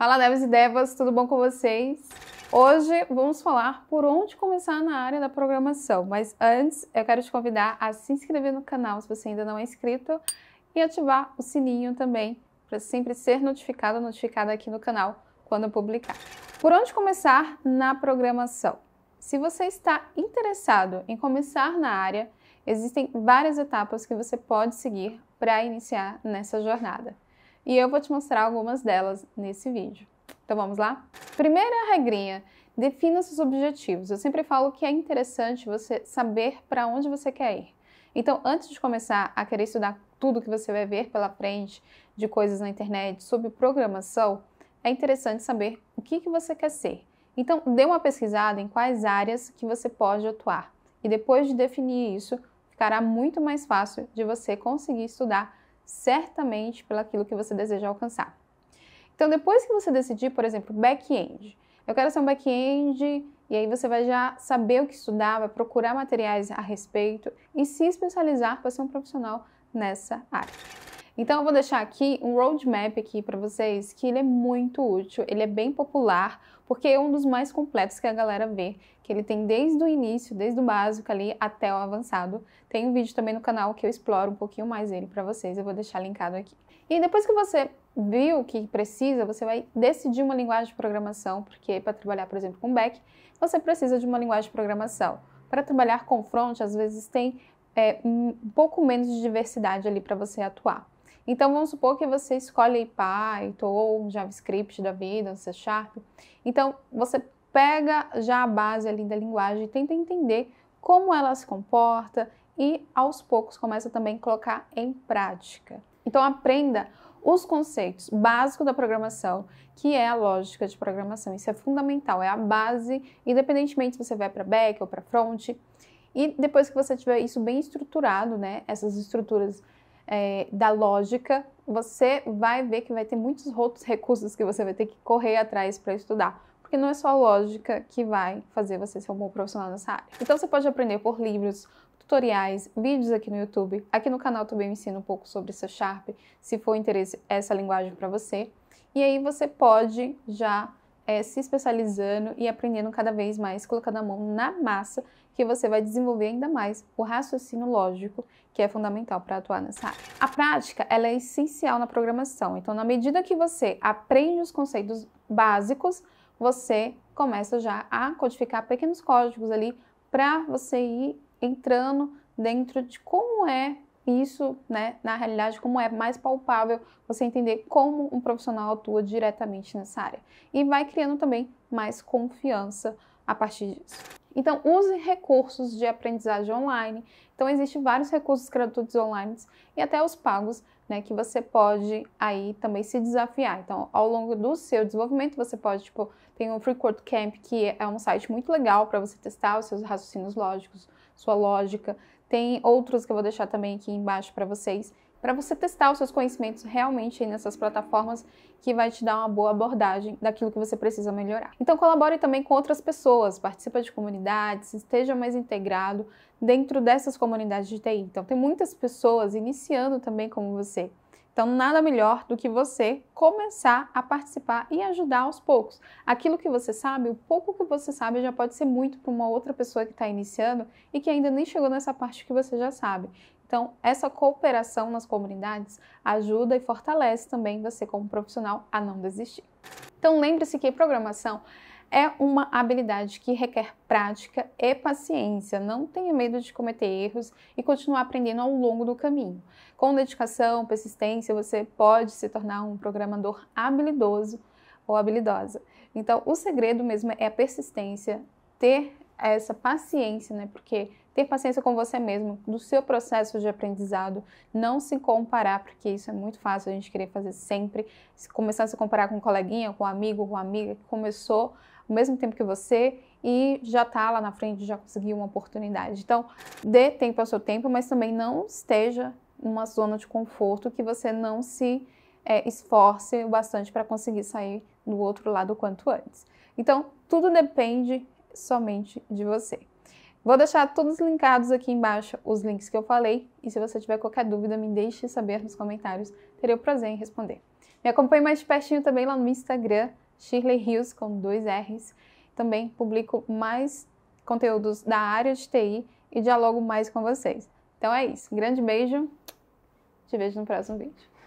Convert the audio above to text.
Fala devs e devas, tudo bom com vocês? Hoje vamos falar por onde começar na área da programação, mas antes eu quero te convidar a se inscrever no canal se você ainda não é inscrito e ativar o sininho também para sempre ser notificada aqui no canal quando eu publicar. Por onde começar na programação? Se você está interessado em começar na área, existem várias etapas que você pode seguir para iniciar nessa jornada. E eu vou te mostrar algumas delas nesse vídeo. Então vamos lá? Primeira regrinha, defina seus objetivos. Eu sempre falo que é interessante você saber para onde você quer ir. Então antes de começar a querer estudar tudo que você vai ver pela frente de coisas na internet sobre programação, é interessante saber o que você quer ser. Então dê uma pesquisada em quais áreas que você pode atuar. E depois de definir isso, ficará muito mais fácil de você conseguir estudar certamente pelo aquilo que você deseja alcançar. Então, depois que você decidir, por exemplo, back-end, eu quero ser um back-end, e aí você vai já saber o que estudar, vai procurar materiais a respeito e se especializar para ser um profissional nessa área. Então, eu vou deixar aqui um roadmap aqui para vocês, que ele é muito útil, ele é bem popular, porque é um dos mais completos que a galera vê, que ele tem desde o início, desde o básico ali até o avançado. Tem um vídeo também no canal que eu exploro um pouquinho mais ele para vocês, eu vou deixar linkado aqui. E depois que você viu o que precisa, você vai decidir uma linguagem de programação, porque para trabalhar, por exemplo, com back, você precisa de uma linguagem de programação. Para trabalhar com front, às vezes tem um pouco menos de diversidade ali para você atuar. Então, vamos supor que você escolhe Python ou JavaScript da vida, C Sharp. Então, você pega já a base ali da linguagem e tenta entender como ela se comporta e, aos poucos, começa também a colocar em prática. Então, aprenda os conceitos básicos da programação, que é a lógica de programação. Isso é fundamental, é a base, independentemente se você vai para back ou para front. E depois que você tiver isso bem estruturado, né, essas estruturas da lógica, você vai ver que vai ter muitos outros recursos que você vai ter que correr atrás para estudar, porque não é só a lógica que vai fazer você ser um bom profissional nessa área. Então você pode aprender por livros, tutoriais, vídeos aqui no YouTube, aqui no canal também eu ensino um pouco sobre C Sharp, se for interesse essa linguagem para você, e aí você pode já se especializando e aprendendo cada vez mais, colocando a mão na massa, que você vai desenvolver ainda mais o raciocínio lógico, que é fundamental para atuar nessa área. A prática, ela é essencial na programação. Então, na medida que você aprende os conceitos básicos, você começa já a codificar pequenos códigos ali para você ir entrando dentro de como é isso, né, na realidade, como é mais palpável você entender como um profissional atua diretamente nessa área. E vai criando também mais confiança a partir disso. Então, use recursos de aprendizagem online. Então, existem vários recursos gratuitos online e até os pagos, né, que você pode aí também se desafiar. Então, ao longo do seu desenvolvimento, você pode, tipo, tem o FreeCodeCamp, que é um site muito legal para você testar os seus raciocínios lógicos, sua lógica. Tem outros que eu vou deixar também aqui embaixo para vocês, para você testar os seus conhecimentos realmente nessas plataformas, que vai te dar uma boa abordagem daquilo que você precisa melhorar. Então colabore também com outras pessoas, participe de comunidades, esteja mais integrado dentro dessas comunidades de TI. Então tem muitas pessoas iniciando também como você. Então nada melhor do que você começar a participar e ajudar aos poucos. Aquilo que você sabe, o pouco que você sabe já pode ser muito para uma outra pessoa que está iniciando e que ainda nem chegou nessa parte que você já sabe. Então, essa cooperação nas comunidades ajuda e fortalece também você como profissional a não desistir. Então, lembre-se que programação é uma habilidade que requer prática e paciência. Não tenha medo de cometer erros e continuar aprendendo ao longo do caminho. Com dedicação, persistência, você pode se tornar um programador habilidoso ou habilidosa. Então, o segredo mesmo é a persistência, ter essa paciência, né? Porque ter paciência com você mesmo, do seu processo de aprendizado, não se comparar, porque isso é muito fácil a gente querer fazer sempre, começar a se comparar com um coleguinha, com um amigo, com uma amiga que começou ao mesmo tempo que você e já está lá na frente, já conseguiu uma oportunidade. Então, dê tempo ao seu tempo, mas também não esteja numa zona de conforto que você não se esforce o bastante para conseguir sair do outro lado o quanto antes. Então, tudo depende somente de você. Vou deixar todos linkados aqui embaixo os links que eu falei e se você tiver qualquer dúvida, me deixe saber nos comentários, terei o prazer em responder. Me acompanhe mais de pertinho também lá no Instagram, Shirley Rios, com 2 R's. Também publico mais conteúdos da área de TI e dialogo mais com vocês. Então é isso. Um grande beijo. Te vejo no próximo vídeo.